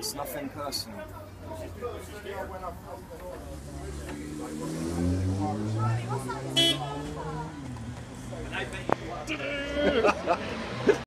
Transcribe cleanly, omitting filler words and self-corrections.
It's nothing personal.